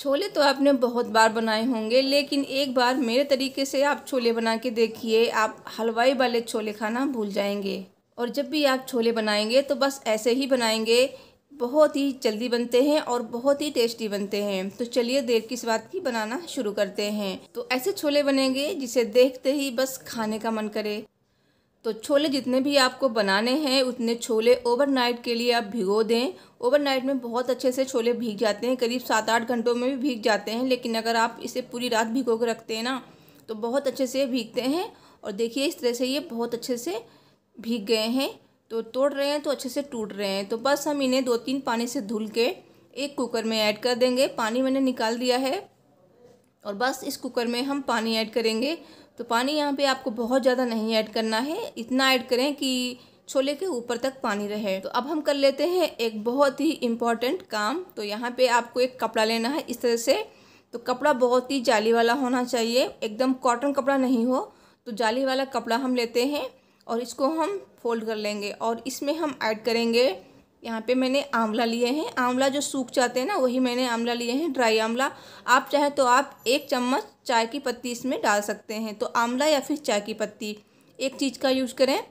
छोले तो आपने बहुत बार बनाए होंगे, लेकिन एक बार मेरे तरीके से आप छोले बना के देखिए, आप हलवाई वाले छोले खाना भूल जाएंगे। और जब भी आप छोले बनाएंगे तो बस ऐसे ही बनाएंगे, बहुत ही जल्दी बनते हैं और बहुत ही टेस्टी बनते हैं। तो चलिए देर किस बात की, बनाना शुरू करते हैं। तो ऐसे छोले बनेंगे जिसे देखते ही बस खाने का मन करे। तो छोले जितने भी आपको बनाने हैं उतने छोले ओवरनाइट के लिए आप भिगो दें। ओवरनाइट में बहुत अच्छे से छोले भीग जाते हैं, करीब 7-8 घंटों में भी भीग जाते हैं। लेकिन अगर आप इसे पूरी रात भिगो के रखते हैं ना, तो बहुत अच्छे से भीगते हैं। और देखिए इस तरह से ये बहुत अच्छे से भीग गए हैं। तो तोड़ रहे हैं तो अच्छे से टूट रहे हैं। तो बस हम इन्हें 2-3 पानी से धुल के एक कुकर में ऐड कर देंगे। पानी मैंने निकाल दिया है और बस इस कुकर में हम पानी ऐड करेंगे। तो पानी यहाँ पे आपको बहुत ज़्यादा नहीं ऐड करना है, इतना ऐड करें कि छोले के ऊपर तक पानी रहे। तो अब हम कर लेते हैं एक बहुत ही इम्पॉर्टेंट काम। तो यहाँ पे आपको एक कपड़ा लेना है इस तरह से। तो कपड़ा बहुत ही जाली वाला होना चाहिए, एकदम कॉटन कपड़ा नहीं हो तो जाली वाला कपड़ा हम लेते हैं। और इसको हम फोल्ड कर लेंगे और इसमें हम ऐड करेंगे, यहाँ पे मैंने आंवला लिए हैं। आंवला जो सूख जाते हैं ना, वही मैंने आंवला लिए हैं, ड्राई आंवला। आप चाहे तो आप 1 चम्मच चाय की पत्ती इसमें डाल सकते हैं। तो आंवला या फिर चाय की पत्ती, एक चीज़ का यूज़ करें।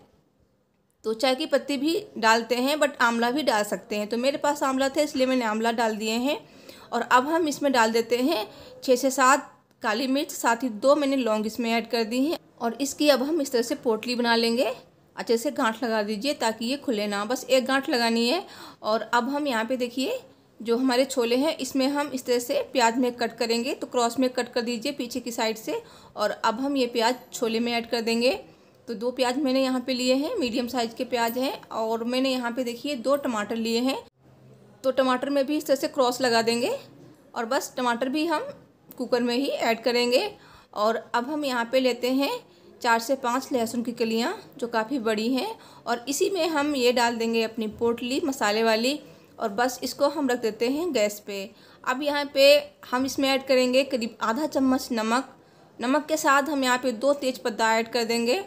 तो चाय की पत्ती भी डालते हैं बट आंवला भी डाल सकते हैं। तो मेरे पास आंवला थे इसलिए मैंने आंवला डाल दिए हैं। और अब हम इसमें डाल देते हैं 6 से 7 काली मिर्च, साथ ही 2 मैंने लौंग इसमें ऐड कर दी हैं। और इसकी अब हम इस तरह से पोटली बना लेंगे। अच्छे से गांठ लगा दीजिए ताकि ये खुले ना, बस एक गांठ लगानी है। और अब हम यहाँ पे देखिए जो हमारे छोले हैं इसमें हम इस तरह से प्याज में कट करेंगे। तो क्रॉस में कट कर दीजिए पीछे की साइड से। और अब हम ये प्याज छोले में ऐड कर देंगे। तो 2 प्याज मैंने यहाँ पे लिए हैं, मीडियम साइज़ के प्याज हैं। और मैंने यहाँ पे देखिए 2 टमाटर लिए हैं। तो टमाटर में भी इस तरह से क्रॉस लगा देंगे और बस टमाटर भी हम कुकर में ही ऐड करेंगे। और अब हम यहाँ पे लेते हैं 4 से 5 लहसुन की कलियाँ जो काफ़ी बड़ी हैं। और इसी में हम ये डाल देंगे अपनी पोटली मसाले वाली। और बस इसको हम रख देते हैं गैस पे। अब यहाँ पे हम इसमें ऐड करेंगे करीब आधा चम्मच नमक। नमक के साथ हम यहाँ पे 2 तेज़पत्ता ऐड कर देंगे।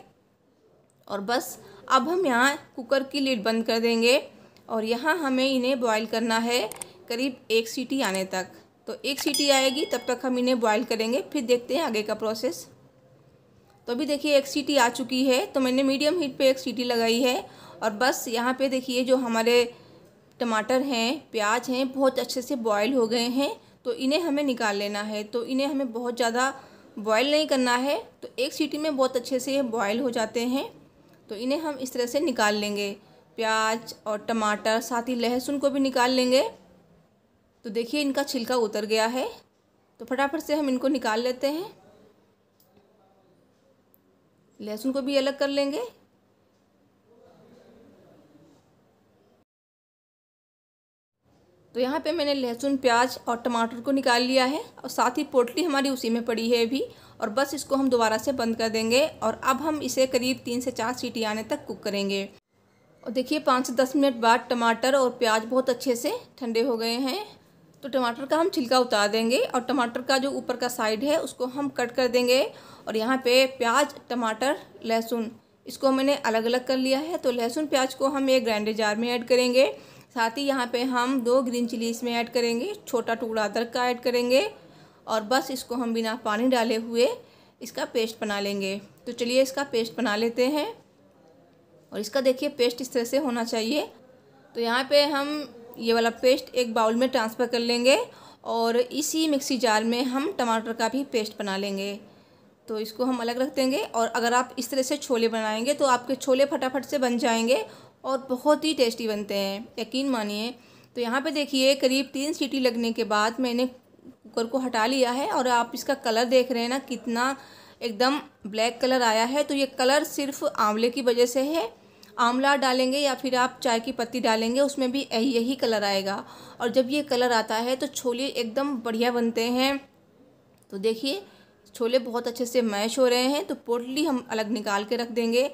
और बस अब हम यहाँ कुकर की लिड बंद कर देंगे। और यहाँ हमें इन्हें बॉयल करना है करीब 1 सीटी आने तक। तो 1 सीटी आएगी तब तक हम इन्हें बॉयल करेंगे, फिर देखते हैं आगे का प्रोसेस। तो अभी देखिए 1 सीटी आ चुकी है। तो मैंने मीडियम हीट पे 1 सीटी लगाई है। और बस यहाँ पे देखिए जो हमारे टमाटर हैं, प्याज हैं, बहुत अच्छे से बॉयल हो गए हैं। तो इन्हें हमें निकाल लेना है। तो इन्हें हमें बहुत ज़्यादा बॉयल नहीं करना है। तो 1 सीटी में बहुत अच्छे से ये बॉयल हो जाते हैं। तो इन्हें हम इस तरह से निकाल लेंगे, प्याज और टमाटर, साथ ही लहसुन को भी निकाल लेंगे। तो देखिए इनका छिलका उतर गया है। तो फटाफट से हम इनको निकाल लेते हैं। लहसुन को भी अलग कर लेंगे। तो यहाँ पे मैंने लहसुन, प्याज और टमाटर को निकाल लिया है। और साथ ही पोटली हमारी उसी में पड़ी है अभी। और बस इसको हम दोबारा से बंद कर देंगे। और अब हम इसे करीब 3 से 4 सीटी आने तक कुक करेंगे। और देखिए 5 से 10 मिनट बाद टमाटर और प्याज बहुत अच्छे से ठंडे हो गए हैं। तो टमाटर का हम छिलका उतार देंगे और टमाटर का जो ऊपर का साइड है उसको हम कट कर देंगे। और यहाँ पे प्याज, टमाटर, लहसुन, इसको मैंने अलग अलग कर लिया है। तो लहसुन प्याज को हम एक ग्राइंडर जार में ऐड करेंगे। साथ ही यहाँ पे हम 2 ग्रीन चिली इसमें ऐड करेंगे, छोटा टुकड़ा अदरक का ऐड करेंगे। और बस इसको हम बिना पानी डाले हुए इसका पेस्ट बना लेंगे। तो चलिए इसका पेस्ट बना लेते हैं। और इसका देखिए पेस्ट इस तरह से होना चाहिए। तो यहाँ पे हम ये वाला पेस्ट एक बाउल में ट्रांसफ़र कर लेंगे। और इसी मिक्सी जार में हम टमाटर का भी पेस्ट बना लेंगे। तो इसको हम अलग रख देंगे। और अगर आप इस तरह से छोले बनाएंगे तो आपके छोले फटाफट से बन जाएंगे और बहुत ही टेस्टी बनते हैं, यकीन मानिए। तो यहाँ पे देखिए करीब 3 सीटी लगने के बाद मैंने कुकर को हटा लिया है। और आप इसका कलर देख रहे हैं ना, कितना एकदम ब्लैक कलर आया है। तो ये कलर सिर्फ आंवले की वजह से है। आंवला डालेंगे या फिर आप चाय की पत्ती डालेंगे, उसमें भी यही कलर आएगा। और जब ये कलर आता है तो छोले एकदम बढ़िया बनते हैं। तो देखिए छोले बहुत अच्छे से मैश हो रहे हैं। तो पोटली हम अलग निकाल के रख देंगे।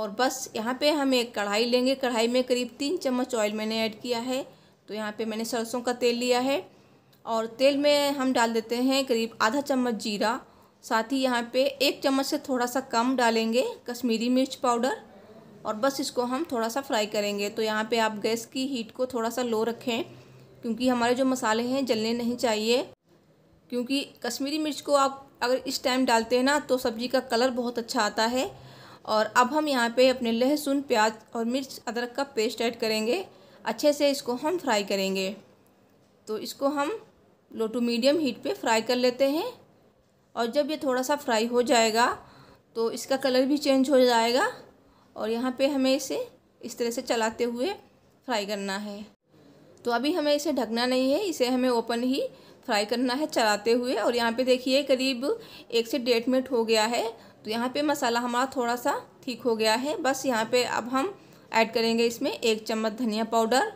और बस यहाँ पे हम एक कढ़ाई लेंगे। कढ़ाई में करीब 3 चम्मच ऑयल मैंने ऐड किया है। तो यहाँ पे मैंने सरसों का तेल लिया है। और तेल में हम डाल देते हैं करीब आधा चम्मच जीरा, साथ ही यहाँ पे 1 चम्मच से थोड़ा सा कम डालेंगे कश्मीरी मिर्च पाउडर। और बस इसको हम थोड़ा सा फ्राई करेंगे। तो यहाँ पे आप गैस की हीट को थोड़ा सा लो रखें, क्योंकि हमारे जो मसाले हैं जलने नहीं चाहिए। क्योंकि कश्मीरी मिर्च को आप अगर इस टाइम डालते हैं ना तो सब्ज़ी का कलर बहुत अच्छा आता है। और अब हम यहाँ पे अपने लहसुन, प्याज और मिर्च, अदरक का पेस्ट ऐड करेंगे। अच्छे से इसको हम फ्राई करेंगे। तो इसको हम लो टू मीडियम हीट पे फ्राई कर लेते हैं। और जब ये थोड़ा सा फ्राई हो जाएगा तो इसका कलर भी चेंज हो जाएगा। और यहाँ पे हमें इसे इस तरह से चलाते हुए फ्राई करना है। तो अभी हमें इसे ढकना नहीं है, इसे हमें ओपन ही फ्राई करना है चलाते हुए। और यहाँ पे देखिए करीब 1 से 1.5 मिनट हो गया है। तो यहाँ पे मसाला हमारा थोड़ा सा ठीक हो गया है। बस यहाँ पे अब हम ऐड करेंगे इसमें 1 चम्मच धनिया पाउडर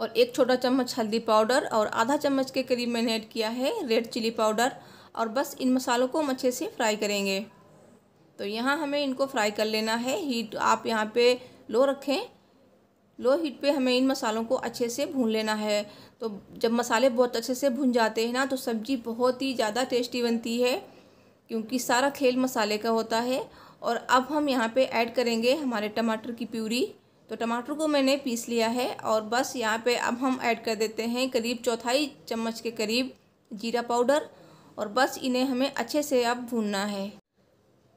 और 1 छोटा चम्मच हल्दी पाउडर और ½ चम्मच के करीब मैंने ऐड किया है रेड चिली पाउडर। और बस इन मसालों को हम अच्छे से फ्राई करेंगे। तो यहाँ हमें इनको फ्राई कर लेना है। हीट आप यहाँ पे लो रखें। लो हीट पे हमें इन मसालों को अच्छे से भून लेना है। तो जब मसाले बहुत अच्छे से भुन जाते हैं ना तो सब्ज़ी बहुत ही ज़्यादा टेस्टी बनती है, क्योंकि सारा खेल मसाले का होता है। और अब हम यहाँ पे ऐड करेंगे हमारे टमाटर की प्यूरी। तो टमाटर को मैंने पीस लिया है। और बस यहाँ पे अब हम ऐड कर देते हैं करीब 1/4 चम्मच के करीब जीरा पाउडर। और बस इन्हें हमें अच्छे से अब भूनना है।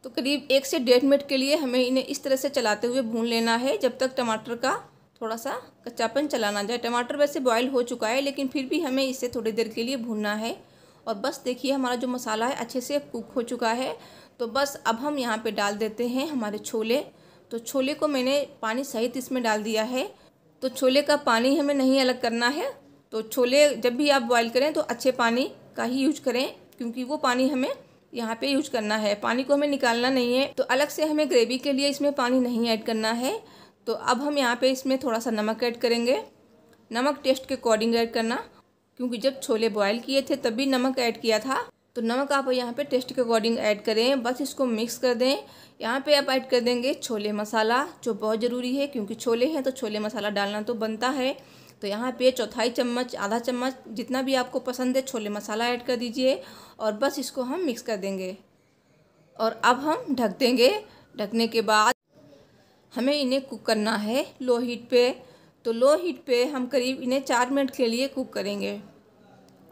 तो करीब 1 से 1.5 मिनट के लिए हमें इन्हें इस तरह से चलाते हुए भून लेना है, जब तक टमाटर का थोड़ा सा कच्चापन चला ना जाए। टमाटर वैसे बॉयल हो चुका है, लेकिन फिर भी हमें इसे थोड़ी देर के लिए भूनना है। और बस देखिए हमारा जो मसाला है अच्छे से कुक हो चुका है। तो बस अब हम यहाँ पे डाल देते हैं हमारे छोले। तो छोले को मैंने पानी सहित इसमें डाल दिया है। तो छोले का पानी हमें नहीं अलग करना है। तो छोले जब भी आप बॉयल करें तो अच्छे पानी का ही यूज करें, क्योंकि वो पानी हमें यहाँ पे यूज करना है। पानी को हमें निकालना नहीं है। तो अलग से हमें ग्रेवी के लिए इसमें पानी नहीं ऐड करना है। तो अब हम यहाँ पे इसमें थोड़ा सा नमक ऐड करेंगे। नमक टेस्ट के अकॉर्डिंग ऐड करना, क्योंकि जब छोले बॉयल किए थे तब भी नमक ऐड किया था। तो नमक आप यहाँ पे टेस्ट के अकॉर्डिंग ऐड करें। बस इसको मिक्स कर दें। यहाँ पे आप ऐड कर देंगे छोले मसाला, जो बहुत ज़रूरी है, क्योंकि छोले हैं तो छोले मसाला डालना तो बनता है। तो यहाँ पे 1/4 चम्मच, ½ चम्मच, जितना भी आपको पसंद है छोले मसाला ऐड कर दीजिए। और बस इसको हम मिक्स कर देंगे। और अब हम ढक देंगे। ढकने के बाद हमें इन्हें कुक करना है लो हीट पे। तो लो हीट पे हम करीब इन्हें 4 मिनट के लिए कुक करेंगे।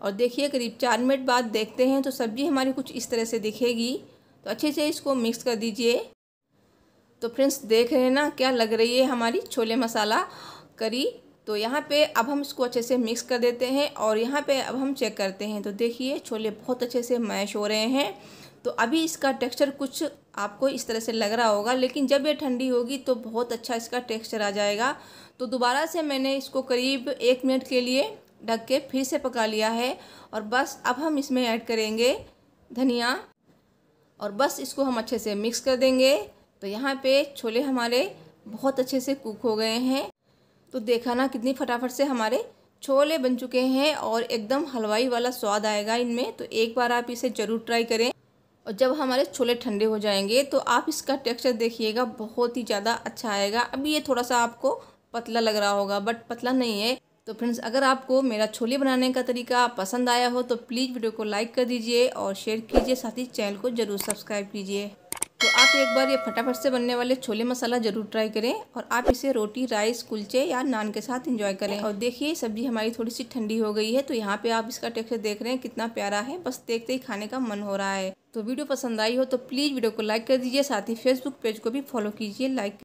और देखिए करीब 4 मिनट बाद देखते हैं तो सब्ज़ी हमारी कुछ इस तरह से दिखेगी। तो अच्छे से इसको मिक्स कर दीजिए। तो फ्रेंड्स देख रहे हैं ना क्या लग रही है हमारी छोले मसाला करी। तो यहाँ पे अब हम इसको अच्छे से मिक्स कर देते हैं। और यहाँ पे अब हम चेक करते हैं। तो देखिए छोले बहुत अच्छे से मैश हो रहे हैं। तो अभी इसका टेक्सचर कुछ आपको इस तरह से लग रहा होगा, लेकिन जब ये ठंडी होगी तो बहुत अच्छा इसका टेक्सचर आ जाएगा। तो दोबारा से मैंने इसको करीब 1 मिनट के लिए ढक के फिर से पका लिया है। और बस अब हम इसमें ऐड करेंगे धनिया। और बस इसको हम अच्छे से मिक्स कर देंगे। तो यहाँ पे छोले हमारे बहुत अच्छे से कुक हो गए हैं। तो देखा ना कितनी फटाफट से हमारे छोले बन चुके हैं। और एकदम हलवाई वाला स्वाद आएगा इनमें। तो एक बार आप इसे ज़रूर ट्राई करें। और जब हमारे छोले ठंडे हो जाएंगे तो आप इसका टेक्सचर देखिएगा, बहुत ही ज़्यादा अच्छा आएगा। अभी ये थोड़ा सा आपको पतला लग रहा होगा, बट पतला नहीं है। तो फ्रेंड्स अगर आपको मेरा छोले बनाने का तरीका पसंद आया हो तो प्लीज़ वीडियो को लाइक कर दीजिए और शेयर कीजिए। साथ ही चैनल को ज़रूर सब्सक्राइब कीजिए। तो आप एक बार ये फटाफट से बनने वाले छोले मसाला ज़रूर ट्राई करें। और आप इसे रोटी, राइस, कुलचे या नान के साथ एंजॉय करें। और देखिए सब्ज़ी हमारी थोड़ी सी ठंडी हो गई है। तो यहाँ पे आप इसका टेक्सचर देख रहे हैं कितना प्यारा है। बस देखते ही खाने का मन हो रहा है। तो वीडियो पसंद आई हो तो प्लीज़ वीडियो को लाइक कर दीजिए। साथ ही फेसबुक पेज को भी फॉलो कीजिए, लाइक